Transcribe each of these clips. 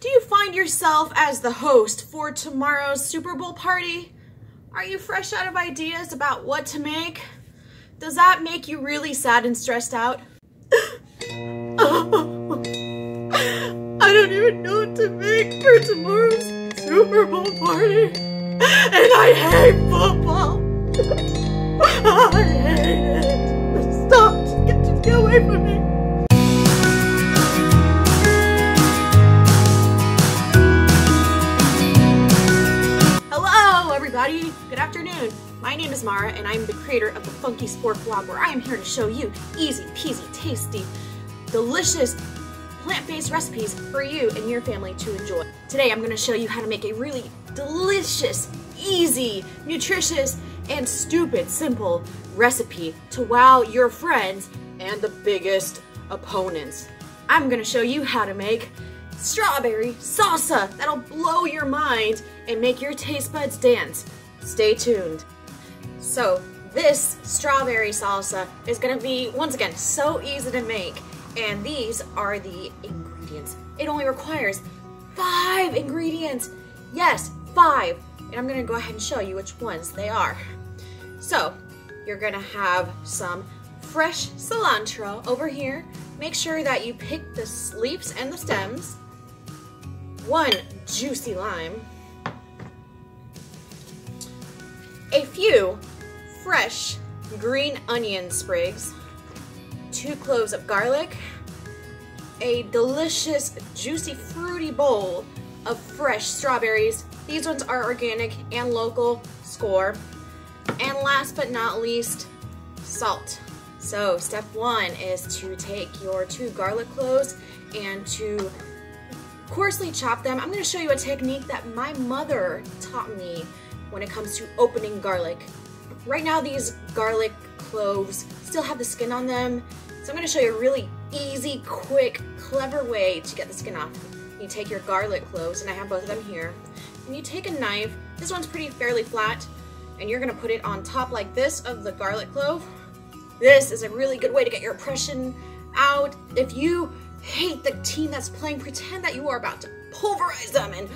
Do you find yourself as the host for tomorrow's Super Bowl party? Are you fresh out of ideas about what to make? Does that make you really sad and stressed out? I don't even know what to make for tomorrow's Super Bowl party. And I hate football. I hate it. Stop. Just get away from me. Good afternoon. My name is Mara and I'm the creator of the Funky Spork vlog, where I am here to show you easy peasy, tasty, delicious plant-based recipes for you and your family to enjoy. Today I'm going to show you how to make a really delicious, easy, nutritious, and stupid simple recipe to wow your friends and the biggest opponents. I'm going to show you how to make strawberry salsa that'll blow your mind and make your taste buds dance. Stay tuned. So this strawberry salsa is gonna be, once again, so easy to make. And these are the ingredients. It only requires 5 ingredients. Yes, 5. And I'm gonna go ahead and show you which ones they are. So you're gonna have some fresh cilantro over here. Make sure that you pick the leaves and the stems. 1 juicy lime. A few fresh green onion sprigs, 2 cloves of garlic, a delicious juicy fruity bowl of fresh strawberries. These ones are organic and local, score. And last but not least, salt. So step 1 is to take your 2 garlic cloves and to coarsely chop them. I'm going to show you a technique that my mother taught me when it comes to opening garlic. Right now these garlic cloves still have the skin on them, so I'm going to show you a really easy, quick, clever way to get the skin off. You take your garlic cloves, and I have both of them here, and you take a knife, this one's fairly flat, and you're going to put it on top like this of the garlic clove. This is a really good way to get your oppression out. If you hate the team that's playing, pretend that you are about to pulverize them and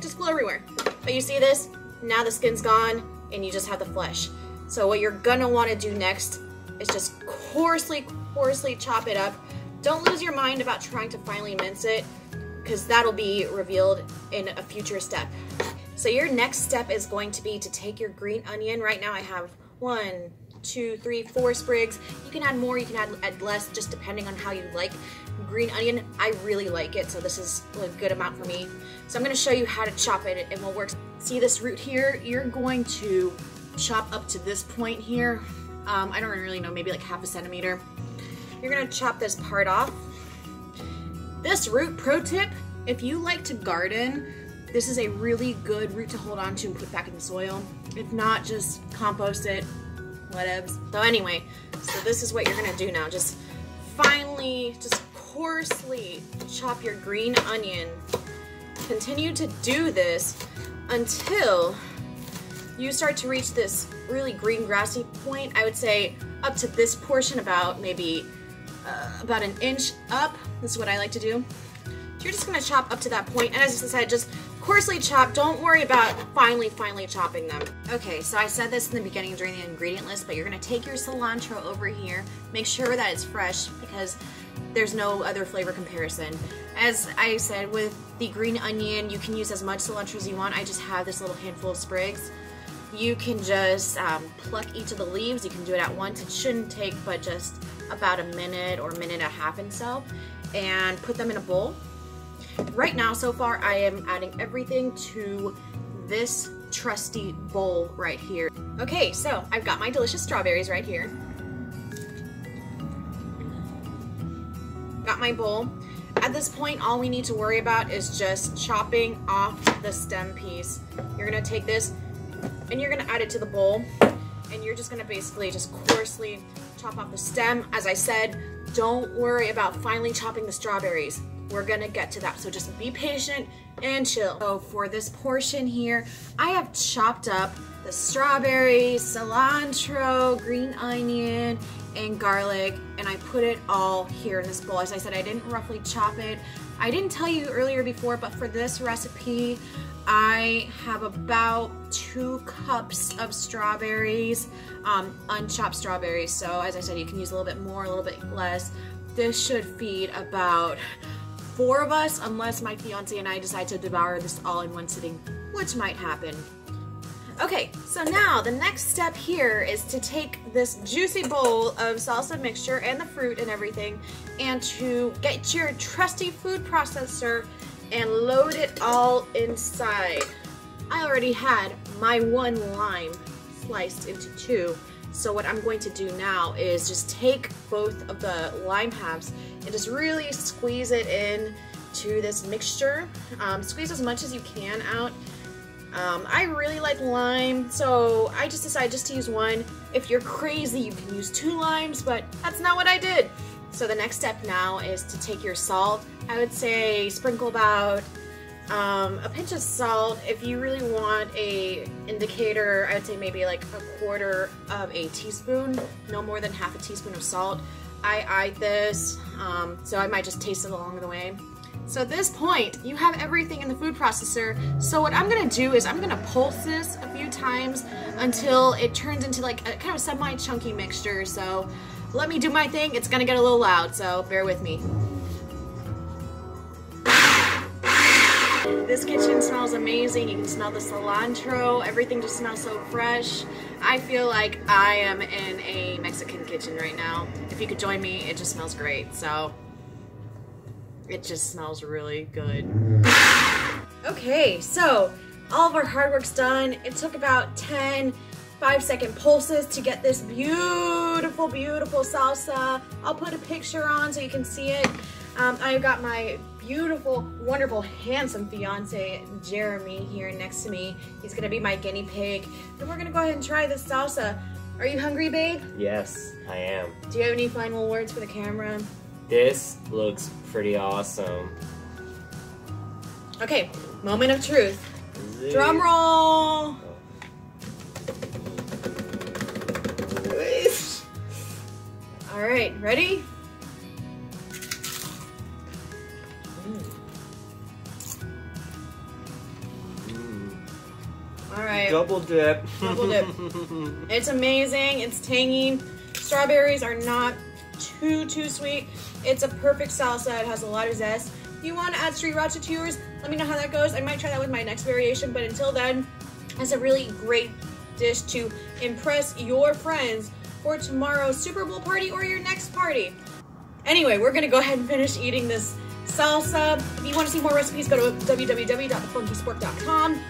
just glow everywhere. But you see this? Now the skin's gone and you just have the flesh. So what you're gonna want to do next is just coarsely chop it up. Don't lose your mind about trying to finely mince it, because that'll be revealed in a future step. So your next step is going to be to take your green onion. Right now I have 1, 2, 3, 4 sprigs. You can add more, you can add less, just depending on how you like green onion. I really like it, so this is a good amount for me. So I'm going to show you how to chop it and what works. See this root here? You're going to chop up to this point here. I don't really know, maybe like ½ a centimeter. You're going to chop this part off. This root, pro tip, if you like to garden, this is a really good root to hold on to and put back in the soil. If not, just compost it. So anyway, so this is what you're gonna do now. Just finely, just coarsely chop your green onion. Continue to do this until you start to reach this really green grassy point. I would say up to this portion, about maybe about an inch up. This is what I like to do. You're just gonna chop up to that point, and as I said, just coarsely chop. Don't worry about finely chopping them. Okay, so I said this in the beginning during the ingredient list, but you're gonna take your cilantro over here. Make sure that it's fresh, because there's no other flavor comparison. As I said, with the green onion, you can use as much cilantro as you want. I just have this little handful of sprigs. You can just pluck each of the leaves. You can do it at once. It shouldn't take but just about a minute or minute and a half in itself, and put them in a bowl. Right now, so far, I am adding everything to this trusty bowl right here. Okay, so I've got my delicious strawberries right here. Got my bowl. At this point, all we need to worry about is just chopping off the stem piece. You're gonna take this and you're gonna add it to the bowl, and you're just gonna basically just coarsely chop off the stem. As I said, don't worry about finely chopping the strawberries. We're gonna get to that, so just be patient and chill. So for this portion here, I have chopped up the strawberries, cilantro, green onion, and garlic, and I put it all here in this bowl. As I said, I didn't roughly chop it. I didn't tell you earlier before, but for this recipe, I have about 2 cups of strawberries, unchopped strawberries. So as I said, you can use a little bit more, a little bit less. This should feed about 4 of us, unless my fiance and I decide to devour this all in one sitting, which might happen. Okay, so now the next step here is to take this juicy bowl of salsa mixture and the fruit and everything, and to get your trusty food processor and load it all inside. I already had my 1 lime sliced into 2, so what I'm going to do now is just take both of the lime halves and just really squeeze it in to this mixture. Squeeze as much as you can out. I really like lime, so I just decided just to use 1. If you're crazy, you can use 2 limes, but that's not what I did. So the next step now is to take your salt. I would say sprinkle about a pinch of salt. If you really want an indicator, I would say maybe like 1/4 of a teaspoon, no more than 1/2 teaspoon of salt. I eyed this, so I might just taste it along the way. So at this point, you have everything in the food processor. So what I'm gonna do is I'm gonna pulse this a few times until it turns into like a kind of semi-chunky mixture. So let me do my thing. It's gonna get a little loud, so bear with me. This kitchen smells amazing. You can smell the cilantro. Everything just smells so fresh. I feel like I am in a Mexican kitchen right now. If you could join me, it just smells great. So it just smells really good. Okay, so all of our hard work's done. It took about 10 5-second pulses to get this beautiful, beautiful salsa. I'll put a picture on so you can see it. I've got my beautiful, wonderful, handsome fiance, Jeremy, here next to me. He's gonna be my guinea pig. And we're gonna go ahead and try this salsa. Are you hungry, babe? Yes, I am. Do you have any final words for the camera? This looks pretty awesome. Okay, moment of truth. Drum roll! All right, ready? All right. Double dip. Double dip. It's amazing. It's tangy. Strawberries are not too sweet. It's a perfect salsa. It has a lot of zest. If you want to add sriracha to yours, let me know how that goes. I might try that with my next variation, but until then, that's a really great dish to impress your friends for tomorrow's Super Bowl party or your next party. Anyway, we're gonna go ahead and finish eating this salsa. If you want to see more recipes, go to www.thefunkyspork.com.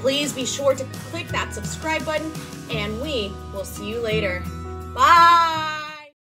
Please be sure to click that subscribe button, and we will see you later. Bye!